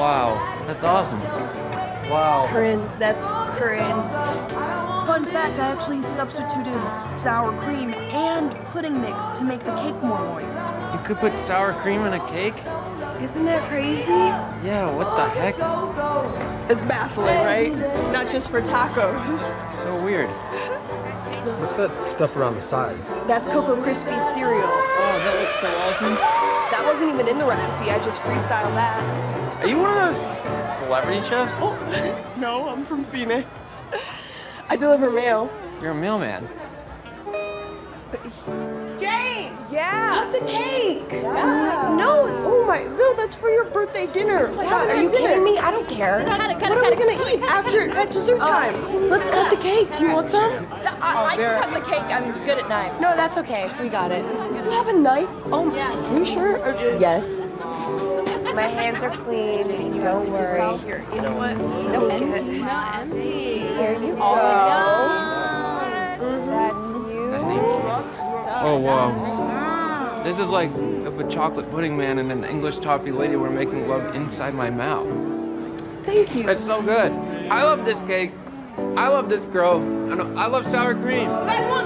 Wow, that's awesome. Wow. Corinne, that's Corinne. Fun fact, I actually substituted sour cream and pudding mix to make the cake more moist. You could put sour cream in a cake? Isn't that crazy? Yeah, what the heck? It's baffling, right? Not just for tacos. So weird. What's that stuff around the sides? That's Cocoa oh Crispy cereal. Wow, that looks so awesome. That wasn't even in the recipe, I just freestyled that. Are you one of those celebrity chefs? Oh, no, I'm from Phoenix. I deliver mail. You're a mailman. Jane! Yeah! Cut the cake! Yeah. No, oh my, no, that's for your birthday dinner. Oh my God, are you kidding me? I don't care. What are we gonna eat after at dessert time? Let's cut the cake. You want some? I can cut the cake. I'm good at knives. No, that's okay. We got it. You have a knife? Oh, yeah. Are you sure? Or just... Yes. My hands are clean. Don't worry. Here, you know what? No envy. No envy. Here you go. That's you. Oh, wow. This is like if a chocolate pudding man and an English toffee lady were making love inside my mouth. Thank you. That's so good. I love this cake. I love this girl. I love sour cream.